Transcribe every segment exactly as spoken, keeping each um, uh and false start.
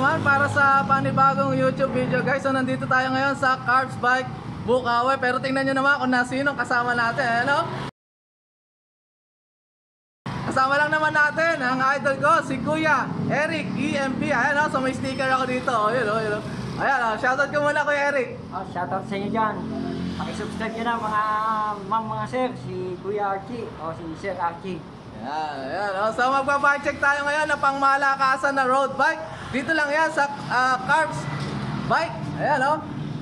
naman para sa panibagong YouTube video, guys. So nandito tayo ngayon sa Carpz Bike Bukawi. Pero tingnan nyo naman kung nasinong kasama natin. Hello? Kasama lang naman natin ang idol ko, si Kuya Eric E M P. Ayan o, so may sticker ako dito. Ayan o, ayan o. Ayan o, shoutout ko muna, Kuya Eric. Oh, shoutout sa inyo dyan. Pakisubscribe nyo na mga ma'am, mga sir, si Kuya Archie o si Sir Archie. Ayan, ayan. So magpapag-check tayo ngayon ng pangmalakasan na road bike. Dito lang yan sa uh, Carpz Bike. Ayan o.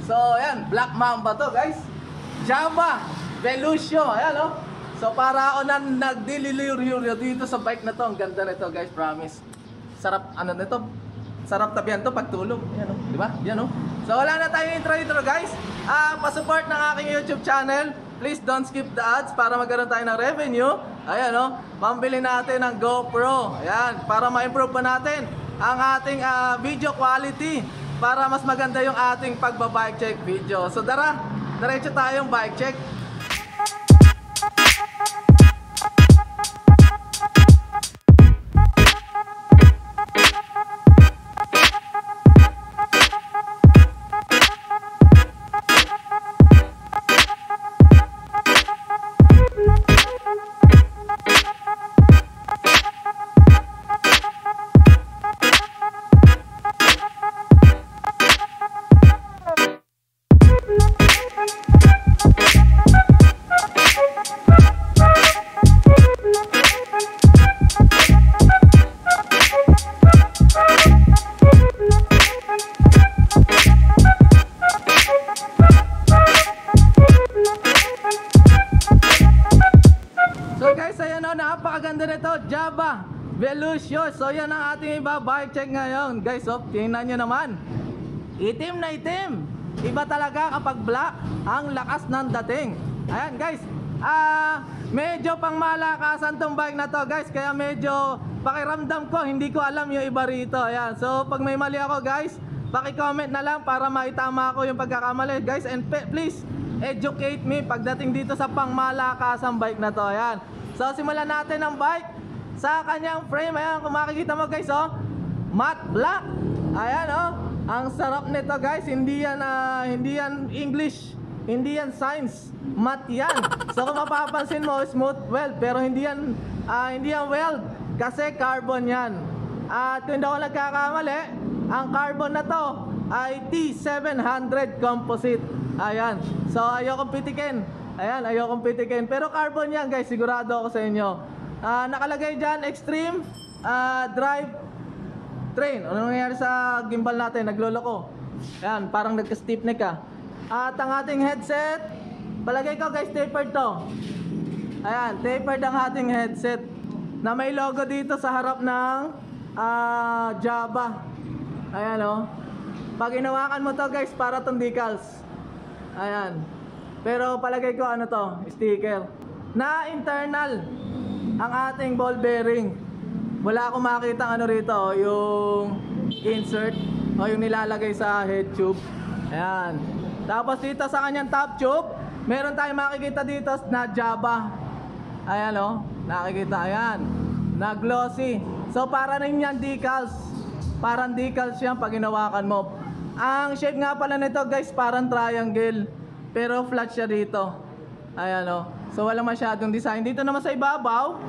So ayan, Black Mamba to, guys. Java Vesuvio. Ayan o. So para ako na nagdililiryo dito sa bike na to. Ang ganda nito, guys, promise. Sarap, ano nito, sarap tabihan to pag tulog. Ayan o, diba? Ayan o. So wala na tayong intro intro, guys. uh, Pasupport ng aking YouTube channel. Please don't skip the ads para magkaroon tayo ng revenue. Ayan o, pambili natin ng GoPro. Ayan, para ma-improve pa natin ang ating uh, video quality, para mas maganda yung ating pagbabike check video. So dara, diretso tayong bike check. Velucio. So yan ang ating iba bike check ngayon, guys. So tingnan nyo naman, itim na itim. Iba talaga kapag black. Ang lakas ng dating. Ayan, guys, ah, medyo pang malakasan tong bike na to, guys. Kaya medyo pakiramdam ko, hindi ko alam yung iba rito. Ayan. So pag may mali ako, guys, paki-comment na lang para maitama ko yung pagkakamali, guys. And please educate me pagdating dito sa pang malakasan bike na to. Ayan. So simulan natin ang bike sa kanyang frame. Ayan, kung makikita mo, guys, oh, matte black. Ayan, oh, ang sarap nito, guys. Hindi yan, uh, hindi yan English, hindi yan science, matte yan. So kung mapapansin mo, smooth weld, pero hindi yan, uh, hindi yan weld, kasi carbon yan. At kung hindi ako nagkakamali, ang carbon na to ay T seven hundred composite. Ayan, so ayokong pitikin. Ayan, ayokong pitikin, pero carbon yan, guys, sigurado ako sa inyo. Uh, nakalagay dyan, extreme uh, drive train. Ano nangyayari sa gimbal natin? Nagloloko. Ayan, parang nagka-stiff neck ah. At ang ating headset, palagay ko, guys, tapered to. Ayan, tapered ang ating headset, na may logo dito sa harap ng uh, Java. Ayan o, oh. Pag inawakan mo to, guys, para tundikals. Ayan. Pero palagay ko, ano to, sticker na internal ang ating ball bearing. Wala akong makita ano rito, yung insert o yung nilalagay sa head tube. Ayan. Tapos dito sa kanyang top tube, meron tayong makikita dito na Java. Ayan o, nakikita. Ayan, na glossy. So para rin yan decals. Parang decals yan pag ginawakan mo. Ang shape nga pala nito, guys, parang triangle, pero flat sya dito. Ayan o. So walang masyadong design. Dito naman sa ibabaw,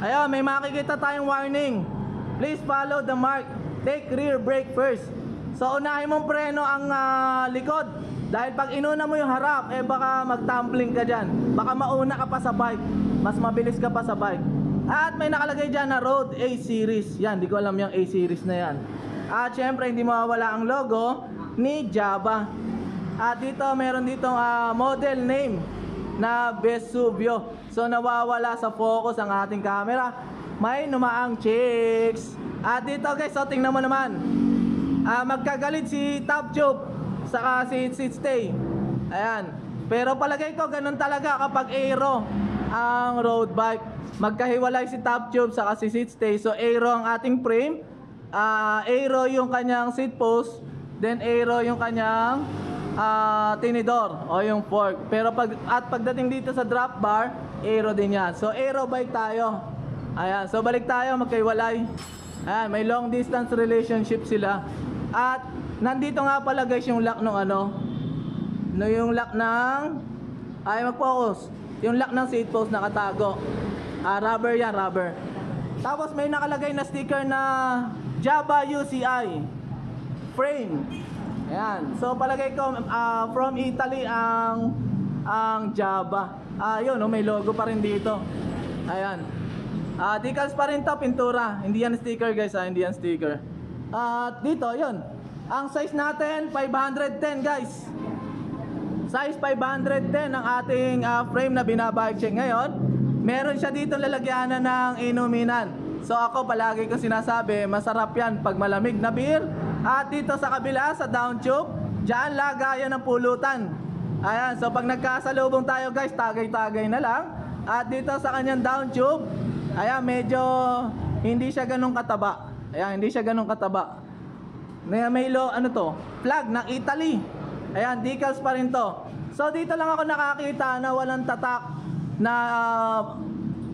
ayun, may makikita tayong warning. Please follow the mark. Take rear brake first. So unahin mong preno ang uh, likod, dahil pag inuna mo yung harap, eh baka magtumbling ka dyan. Baka mauna ka pa sa bike, mas mabilis ka pa sa bike. At may nakalagay dyan na road A series. Yan, di ko alam yung A series na yan. At syempre hindi mawawala ang logo ni Java. At dito meron dito uh, model name na Vesuvio. So nawawala sa focus ang ating camera. May numaang chicks. At dito, guys, so tingnan mo naman, ah, magkagalit si top tube saka si seat stay. Ayan. Pero palagay ko ganun talaga kapag aero ang road bike, magkahiwalay si top tube saka si seat stay. So aero ang ating frame, ah, aero yung kanyang seat post, then aero yung kanyang Uh, tinidor o yung fork. Pero pag, at pagdating dito sa drop bar, aero din yan. So aero bike tayo. Ayan, so balik tayo, magkaiwalay. Ah, may long distance relationship sila. At nandito nga pala guys yung lock ng ano. No, yung lock ng ay mag-focus. Yung lock ng seat post nakatago. Ah, rubber yan, rubber. Tapos may nakalagay na sticker na Java U C I frame. Ayan. So palagay ko uh, from Italy ang ang Java. Ah, yun, no, may logo pa rin dito. Ayan. Ah, decals pa rin to, pintura. Hindi yan sticker, guys, ah, hindi yan sticker. At dito, yun. Ang size natin five ten, guys. Size five ten ang ating uh, frame na binabike check ngayon. Meron siya dito lalagyanan ng inuminan. So ako palagi ko sinasabi, masarap yan pag malamig na beer. At dito sa kabila, sa down tube, dyan lagayan ng pulutan. Ayan, so pag nagkasalubong tayo guys, tagay-tagay na lang. At dito sa kanyang down tube, ayan, medyo hindi siya ganun kataba. Ayan, hindi siya ganun kataba. May, may low, ano to, flag ng Italy. Ayan, decals pa rin to. So dito lang ako nakakita na walang tatak na uh,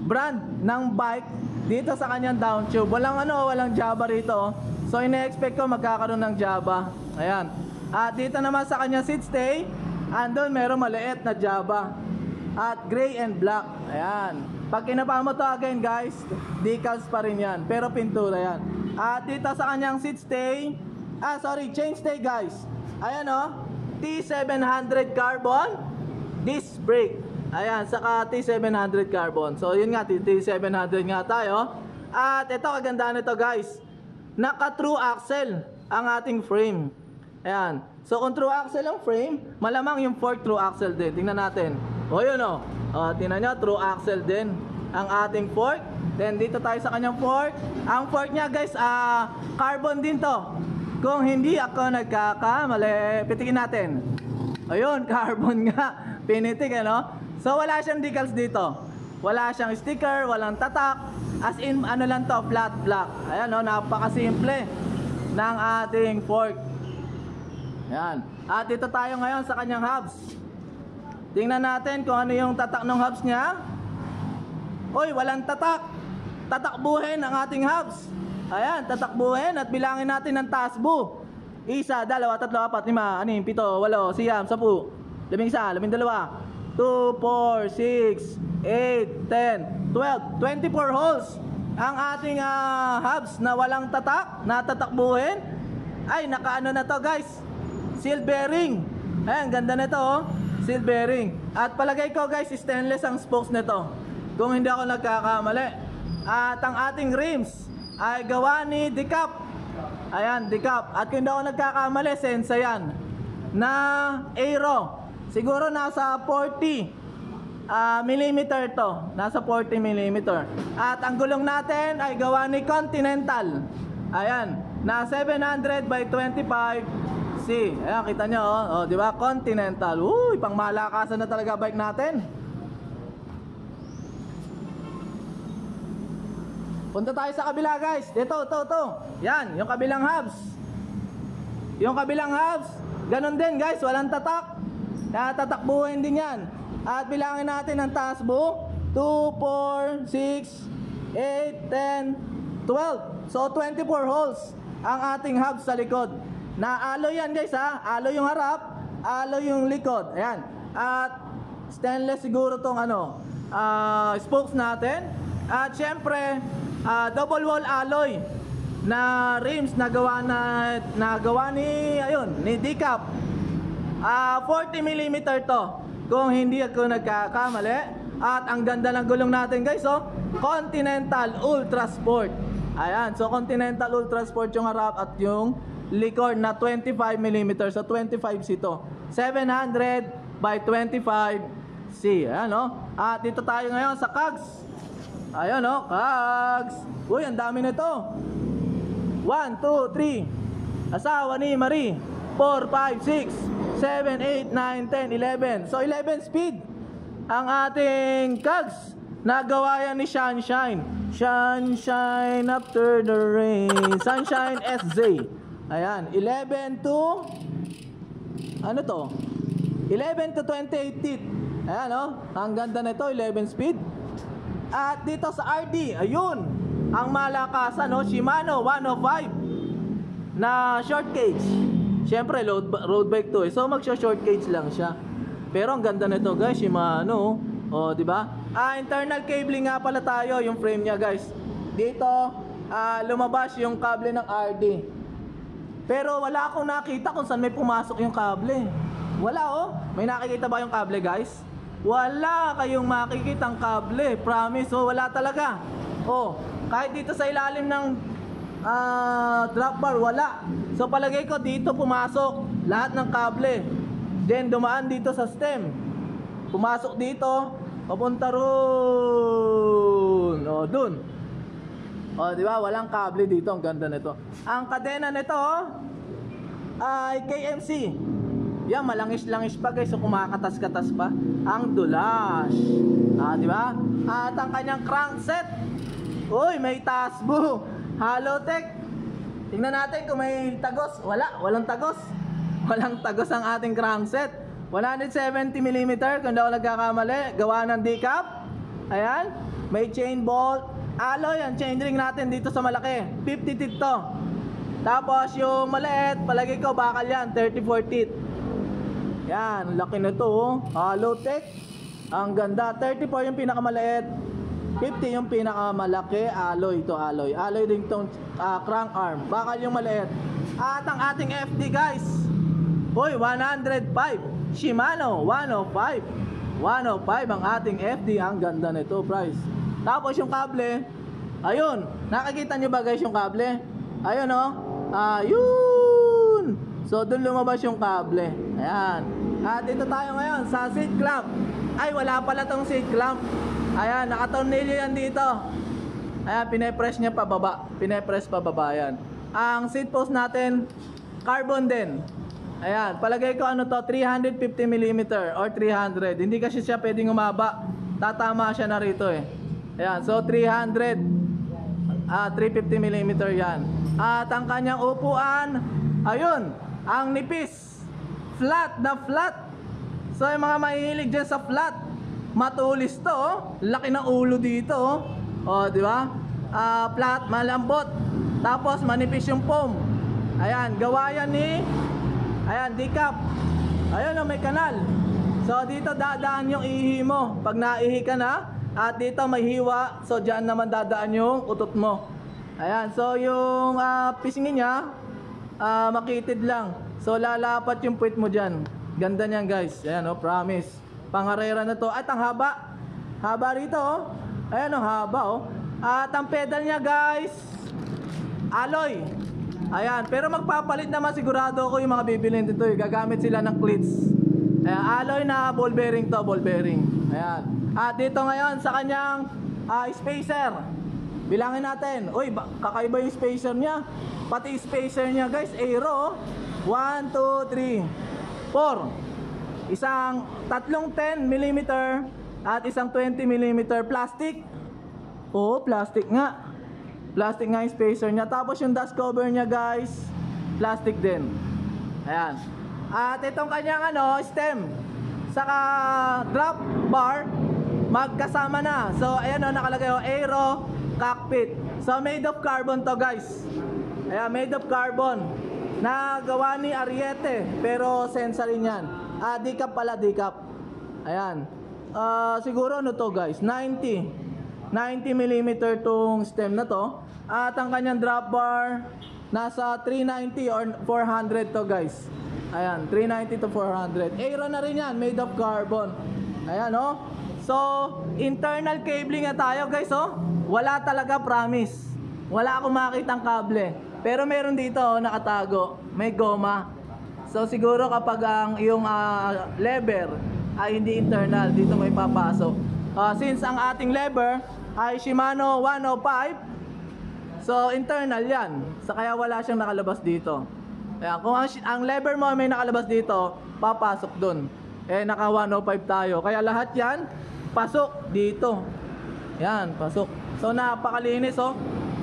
brand ng bike dito sa kanyang down tube. Walang ano, walang Java rito. So ina-expect ko magkakaroon ng Java. Ayan. At dito naman sa kanya seat stay, andun meron maliit na Java. At gray and black. Ayan. Pag kinapa mo to again guys, decals pa rin yan. Pero pintura yan. At dito sa kanyang seat stay, ah sorry, chain stay guys. Ayan o. T seven hundred carbon disc brake. Ayan, saka T seven hundred carbon. So yun nga, T seven hundred nga tayo. At ito, kagandaan nito guys. Naka true axle ang ating frame. Ayan. So kung true axle ang frame, malamang yung fork true axle din. Tingnan natin. O yun o. O tingnan nyo, true axle din ang ating fork. Then dito tayo sa kanyang fork. Ang fork niya guys, uh, carbon din to. Kung hindi ako nagkakamali, pitikin natin. Ayun, carbon nga. Pinitik ano. So wala siyang decals dito. Wala siyang sticker, walang tatak. As in, ano lang to, flat black. Ayan, no, napakasimple ng ating fork. Ayan. At dito tayo ngayon sa kanyang hubs. Tingnan natin kung ano yung tatak ng hubs niya. Uy, walang tatak. Tatakbuhin ang ating hubs. Ayan, tatakbuhin at bilangin natin ng tasbo. Isa, dalawa, tatlo, apat, lima, anim, pito, walo, siyam, sapu, labing isa, labing dalawa, two, four, six, eight, ten, twelve, twenty-four holes ang ating uh, hubs na walang tatak, natatakbuhin. Ay, nakaano na to guys, seal bearing. Ayan, ganda na to, oh. Seal bearing. At palagay ko guys, stainless ang spokes nito, kung hindi ako nagkakamali. At ang ating rims ay gawa ni D-cup. Ayan, D-cup. At kung hindi ako nagkakamali, Sensa yan na aero. Siguro nasa forty Uh, millimeter to, nasa forty millimeter. At ang gulong natin ay gawa ni Continental. Ayan, na seven hundred by twenty-five C. Ayan, kita nyo, oh, oh, di ba? Continental. Uy, pang malakasan na talaga bike natin. Punta tayo sa kabila guys. Dito, to, to. Yan, yung kabilang hubs. Yung kabilang hubs, ganun din guys, walang tatak. Natatakbuhin din yan. At bilangin natin ang tasbo, two, four, six, eight, ten, twelve. So twenty-four holes ang ating hub sa likod. Na alloy yan guys ha. Alloy yung harap, alloy yung likod. Ayan. At stainless siguro tong ano, uh, spokes natin. At syempre uh, double wall alloy na rims na gawa, na, na gawa ni, ayun, ni D-cup. uh, forty millimeter to, kung hindi ako nagkakamali. At ang ganda ng gulong natin guys, oh, Continental Ultrasport. Ayan, so Continental Ultrasport yung harap at yung likod na twenty-five millimeter. So twenty-five C to, seven hundred by twenty-five C. Ayan, oh. At dito tayo ngayon sa cogs. Ayan, oh, cogs. Uy, ang dami nito. One, two, three. Asawa ni Marie. Four, five, six, seven, eight, nine, ten, eleven. So eleven speed ang ating cogs na gawa yan ni Sunshine. Sunshine after the rain, Sunshine S Z. Ayan, eleven to Ano to? eleven to twenty-eight teeth. Ayan, oh. Ang ganda nito, eleven speed. At dito sa R D, ayun, ang malakasan, no? Shimano one oh five na short cage. Siyempre road, road bike to eh. So mag-short cage lang siya. Pero ang ganda nito guys, Shimano. Oh, di ba? Ah, internal cabling nga pala tayo yung frame niya guys. Dito ah, lumabas yung kable ng R D. Pero wala akong nakita kung saan may pumasok yung kable. Wala oh. May nakikita ba yung kable guys? Wala kayong makikitang kable, promise. Oh, wala talaga. Oh, kahit dito sa ilalim ng uh, drop bar, wala. So palagay ko dito pumasok lahat ng kable. Then dumaan dito sa stem. Pumasok dito, papunta roon. Oh, dun. Oh, di ba? Walang kable dito. Ang ganda nito. Ang kadena nito ay K M C. Yan, yeah, malangis-langis pa guys. So kumakatas-katas pa. Ang dulas. Ah, di ba? At ang kanyang crankset. Uy, may tasbo. Halo Tech. Tingnan natin kung may tagos. Wala, walang tagos. Walang tagos ang ating crankset. one seventy millimeter kung daw nagkakamali. Gawa ng D-cup. Ayan. May chain bolt. Alloy ang chain ring natin dito sa malaki. fifty teeth to. Tapos yung maliit, palagi ko bakal yan. thirty-four teeth. Yan, laki na to. Halo Tech. Ang ganda. thirty-four yung pinakamaliit. fifty yung pinakamalaki. Alloy to, alloy. Alloy din itong uh, crank arm. Bakal yung maliit. At ang ating F D guys. Hoy, one oh five. Shimano, one oh five. one oh five ang ating F D. Ang ganda nito, price. Tapos yung kable. Ayun. Nakikita nyo ba guys yung kable? Ayun o. Oh. Ayun. So, dun lumabas yung kable. Ayan. At dito tayo ngayon sa seat clamp. Ay, wala pala tong seat clamp. Ayan, nakatornilyo yan dito. Ayan, pinapress niya pababa. Pinapress pababa yan. Ang seat post natin, carbon din. Ayan, palagay ko ano to, three fifty millimeter or three hundred. Hindi kasi siya pwedeng umaba. Tatama siya na rito eh. Ayan, so three hundred. Ah, three fifty millimeter yan. At ang kanyang upuan, ayun, ang nipis. Flat na flat. So yung mga mahilig dyan sa flat, matulis to oh. Laki ng ulo dito oh. Oh, di ba? Uh, flat, malambot. Tapos manipis yung foam. Ayan, gawa yan ni Ayan, D-cup. Ayun oh, may kanal. So dito dadaan yung ihi mo pag naihi ka na. At dito may hiwa. So dyan naman dadaan yung utot mo. Ayan, so yung uh, pisingin niya uh, makitid lang. So lalapat yung puwit mo dyan. Ganda niyan guys. Ayan o, oh, promise. Pangarera na to. At ang haba. Haba rito o. Oh. Ayan o, oh, haba o. Oh. At ang pedal niya guys, alloy. Ayan. Pero magpapalit naman sigurado ko yung mga bibilin dito. Gagamit sila ng cleats. Ayan, alloy na ball bearing to. Ball bearing. Ayan. At dito ngayon sa kanyang uh, spacer. Bilangin natin. Uy, kakaiba yung spacer niya. Pati spacer niya guys, aero. one, two, three, four. Isang tatlong ten millimeter at isang twenty millimeter plastic. Oo, plastic nga. Plastic nga yung spacer niya. Tapos yung dust cover niya guys, plastic din. Ayan. At itong kanyang ano, stem saka drop bar magkasama na. So ayan o, nakalagay o, aero cockpit. So made of carbon to guys. Ayan, made of carbon na gawa ni Ariete, pero sensory niyan. Ah, D-cup pala, D-cup. Ayan. Uh, siguro ano to guys, ninety. ninety millimeter tong stem na to. At ang kanyang drop bar, nasa three ninety or four hundred to guys. Ayan, three ninety to four hundred. Aero na rin yan, made of carbon. Ayan oh. So, internal cabling na tayo guys oh. Wala talaga, promise. Wala akong makitang kable. Pero meron dito oh, nakatago. May goma. So siguro kapag ang yung uh, lever ay hindi internal, dito may papasok. uh, Since ang ating lever ay Shimano one oh five, so internal yan. So kaya wala siyang nakalabas dito. Ayan, kung ang, ang lever mo may nakalabas dito, papasok dun. Eh naka one oh five tayo, kaya lahat yan pasok dito. Yan, pasok. So napakalinis oh.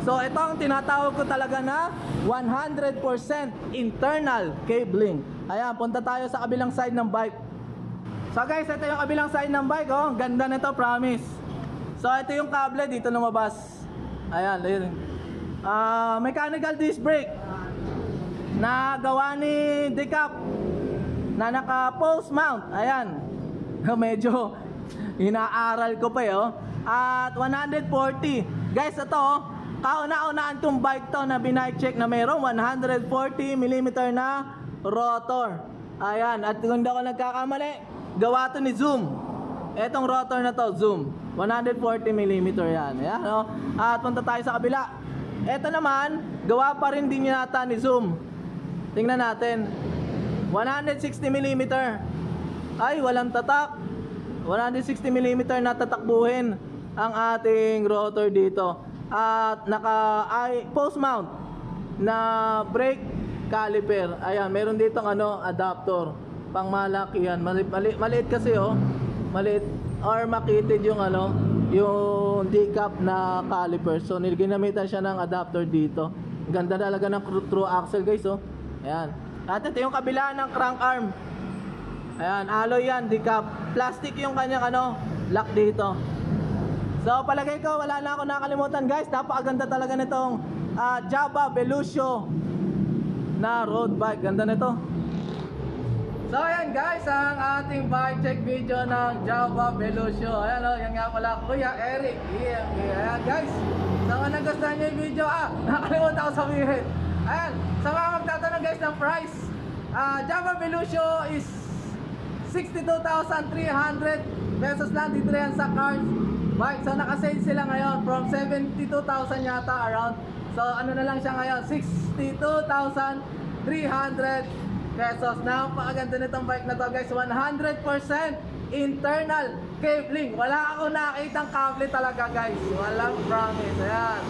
So ito ang tinatawag ko talaga na one hundred percent internal cabling. Ayan, punta tayo sa kabilang side ng bike. So guys, ito yung kabilang side ng bike oh. Ganda nito, promise. So ito yung kable, dito lumabas. Ayan, layering. Uh, mechanical disc brake na gawa ni D-cup na naka post mount. Ayan. Medyo inaaral ko pa yun. At one forty. Guys, ito, kauna-unaan itong bike to na binike check na mayroong one forty millimeter na rotor. Ayan. At kung daw ako nagkakamali, gawa to ni Zoom. Etong rotor na to, Zoom. one forty millimeter yan. Ayan, no? At punta tayo sa kabila. Ito naman, gawa pa rin din yata ni Zoom. Tingnan natin. one sixty millimeter. Ay, walang tatak. one sixty millimeter na tatakbuhin ang ating rotor dito. At naka ay, post mount na brake caliper. Ayan, meron dito ng ano, adapter pang malaki yan. Mali, mali, maliit kasi oh. Maliit or makitid yung ano, yung D-cup na caliper. So ginamitan siya ng adapter dito. Ganda talaga ng true axle guys oh. Ayan. At ito yung kabila ng crank arm. Ayan, alloy yan, D-cup. Plastic yung kanyang ano, lock dito. So palagay ko wala na ako nakalimutan guys. Napakaganda talaga nitong uh, Java Vesuvio na road bike. Ganda nito. So ayan guys, ang ating bike check video ng Java Vesuvio. Ayan o, oh, yan nga pala, Kuya Eric E M P. Ayan guys, so kung nagustuhan nyo yung video, ah, nakalimutan ako sabihin. Ayan, sa mga magtatanong guys ng price, uh, Java Vesuvio is sixty-two thousand three hundred pesos lang dito yan sa Carpz Bike. So naka-sale sila ngayon from seventy-two thousand yata around. So ano na lang siya ngayon, sixty-two thousand three hundred pesos. Napakaganda nitong bike na to guys. one hundred percent internal cabling. Wala akong nakitang kable talaga guys. Walang promise. Ayan.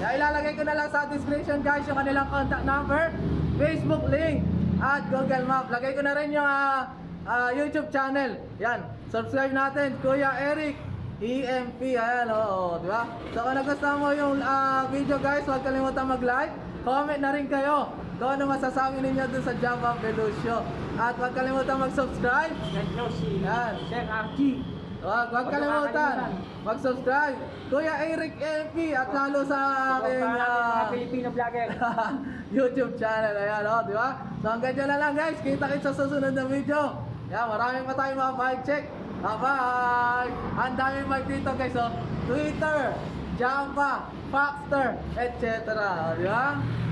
Kaya ilalagay ko na lang sa description guys yung kanilang contact number, Facebook link, at Google Map. Lagay ko na rin yung uh, uh, YouTube channel. Yan. Subscribe natin, Kuya Eric E M P. Ayan, oo, di ba? So kung nagustuhan mo yung uh, video guys, huwag kalimutan mag-like. Comment na rin kayo kung ano masasabi ninyo dun sa Java Vesuvio. At huwag kalimutan mag-subscribe. Thank you si Sir Archie. Huwag, huwag kalimutan mag-subscribe Kuya Eric E M P. At lalo sa aking uh, Pilipino Vlogger YouTube channel. Ayan, oo, di ba? So hanggang dyan na lang guys, kita-kits sa susunod na video. Ayan, maraming pa tayong mga bike check. Bye-bye! Ang daming bike dito guys oh. Twitter, Java, Factor, et cetera. O, di ba?